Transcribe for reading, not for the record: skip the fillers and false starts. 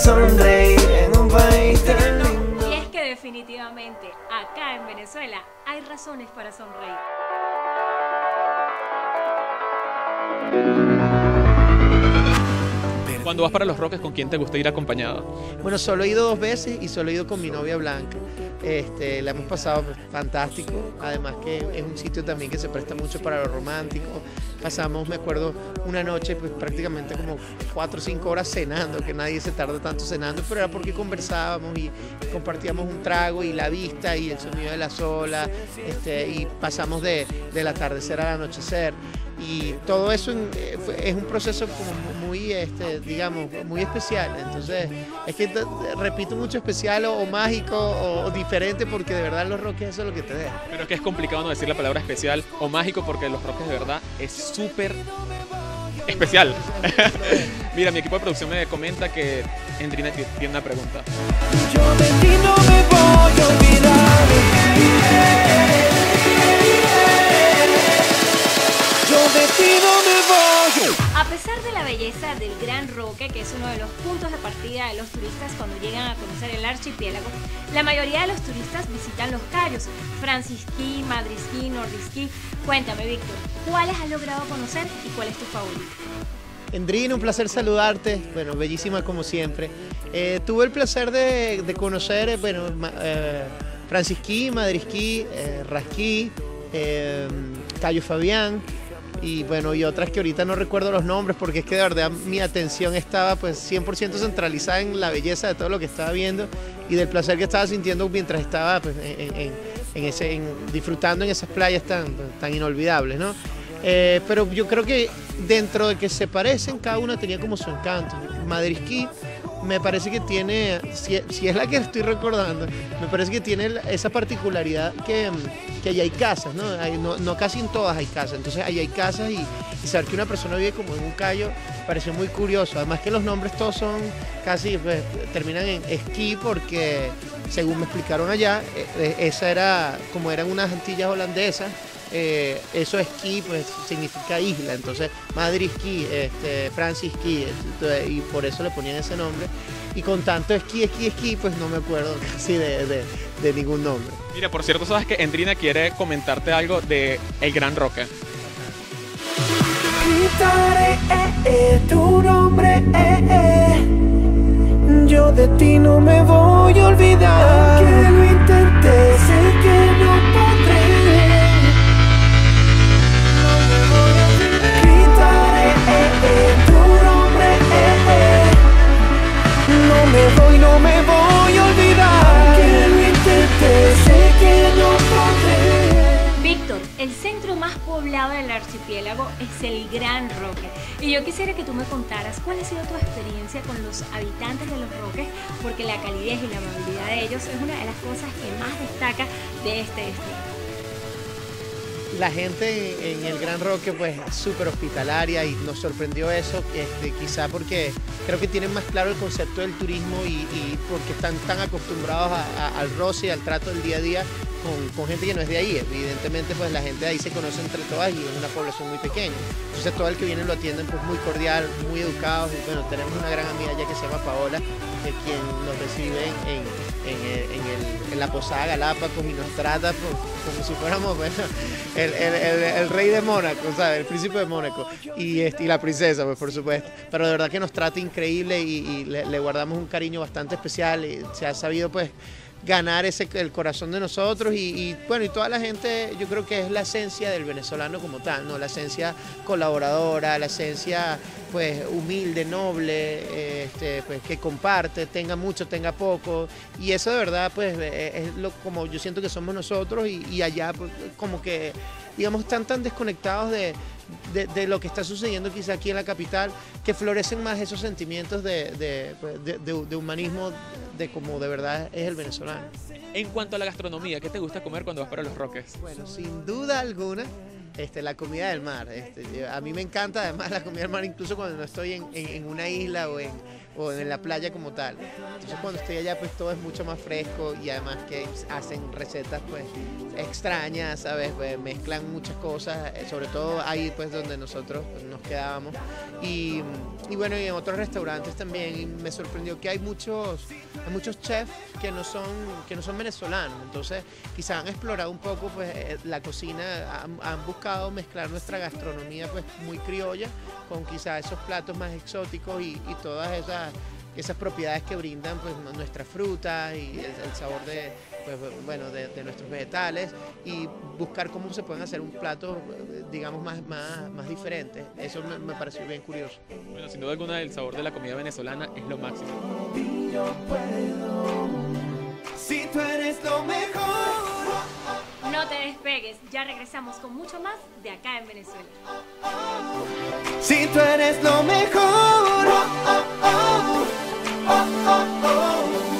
sonreír en un país tan lindo. Y es que definitivamente acá en Venezuela hay razones para sonreír. Cuando vas para Los Roques, ¿con quién te gusta ir acompañado? Bueno, solo he ido dos veces y solo he ido con mi novia Blanca. La hemos pasado fantástico, además que es un sitio también que se presta mucho para lo romántico. Pasamos, me acuerdo, una noche pues prácticamente como 4 o 5 horas cenando, que nadie se tarda tanto cenando, pero era porque conversábamos y compartíamos un trago y la vista y el sonido de las olas, y pasamos del atardecer al anochecer. Y todo eso es un proceso como muy, digamos, muy especial. Entonces, es que repito mucho especial o mágico o diferente, porque de verdad Los Roques eso es lo que te deja. Pero es que es complicado no decir la palabra especial o mágico, porque Los Roques de verdad es súper especial. Mira, mi equipo de producción me comenta que Endrina tiene una pregunta. Yo de ti no me voy a olvidar. A pesar de la belleza del Gran Roque, que es uno de los puntos de partida de los turistas cuando llegan a conocer el archipiélago, la mayoría de los turistas visitan los cayos, Francisquí, Madrisquí, Nordisquí. Cuéntame, Víctor, ¿cuáles has logrado conocer y cuál es tu favorito? Endrina, un placer saludarte, bueno, bellísima como siempre. Tuve el placer de conocer, bueno, Francisquí, Madrisquí, Rasquí, Cayo Fabián, y bueno, y otras que ahorita no recuerdo los nombres, porque es que de verdad mi atención estaba pues 100% centralizada en la belleza de todo lo que estaba viendo y del placer que estaba sintiendo mientras estaba pues, disfrutando en esas playas tan inolvidables, ¿no? Pero yo creo que dentro de que se parecen, cada una tenía como su encanto. Madrisquí me parece que tiene, si es la que estoy recordando, me parece que tiene esa particularidad que allá hay casas, ¿no? No casi en todas hay casas, entonces allá hay casas y saber que una persona vive como en un cayo pareció muy curioso, además que los nombres todos son casi, pues, terminan en esquí, porque según me explicaron allá, esa era, como eran unas Antillas holandesas, eso esquí pues significa isla, entonces Madrisquí, Francisquí, y por eso le ponían ese nombre. Y con tanto esquí, pues no me acuerdo casi de ningún nombre. Mira, por cierto, sabes que Endrina quiere comentarte algo de el Gran Roque. Gritaré tu nombre, yo de ti no me voy a olvidar. Que lo intenté, sé que no podré. Víctor, el centro más poblado del archipiélago es el Gran Roque, y yo quisiera que tú me contaras cuál ha sido tu experiencia con los habitantes de Los Roques, porque la calidez y la amabilidad de ellos es una de las cosas que más destaca de este destino. La gente en el Gran Roque pues es súper hospitalaria y nos sorprendió eso, quizá porque creo que tienen más claro el concepto del turismo y porque están tan acostumbrados al roce y al trato del día a día con gente que no es de ahí. Evidentemente pues la gente de ahí se conoce entre todas y es una población muy pequeña. Entonces todo el que viene lo atienden pues muy cordial, muy educados, y bueno, tenemos una gran amiga ya que se llama Paola, quien nos recibe en la Posada Galápagos y nos trata pues, como si fuéramos, bueno, el rey de Mónaco, ¿sabes? El príncipe de Mónaco y la princesa, pues por supuesto. Pero de verdad que nos trata increíble y le guardamos un cariño bastante especial y se ha sabido pues ganar el corazón de nosotros y bueno, y toda la gente, yo creo que es la esencia del venezolano como tal, ¿no? La esencia colaboradora, la esencia pues humilde, noble, pues que comparte, tenga mucho, tenga poco, y eso de verdad pues es como yo siento que somos nosotros y allá pues, como que digamos están tan desconectados de lo que está sucediendo quizá aquí en la capital, que florecen más esos sentimientos de humanismo, de como de verdad es el venezolano. En cuanto a la gastronomía, ¿qué te gusta comer cuando vas para Los Roques? Bueno, sin duda alguna, la comida del mar. A mí me encanta además la comida del mar, incluso cuando no estoy en una isla o en o en la playa como tal. Entonces cuando estoy allá pues todo es mucho más fresco y además que hacen recetas pues extrañas, ¿sabes? Pues, mezclan muchas cosas, sobre todo ahí pues donde nosotros nos quedábamos. Y bueno, y en otros restaurantes también, y me sorprendió que hay muchos chefs que no son venezolanos, entonces quizás han explorado un poco pues la cocina, han buscado mezclar nuestra gastronomía pues muy criolla con quizás esos platos más exóticos y todas esas propiedades que brindan pues nuestras frutas y el sabor de, pues, bueno, de nuestros vegetales, y buscar cómo se pueden hacer un plato, digamos, más diferente. Eso me pareció bien curioso. Bueno, sin duda alguna el sabor de la comida venezolana es lo máximo. Si tú eres lo mejor. No te despegues, ya regresamos con mucho más de Acá en Venezuela. Si tú eres lo mejor. Oh, oh, oh.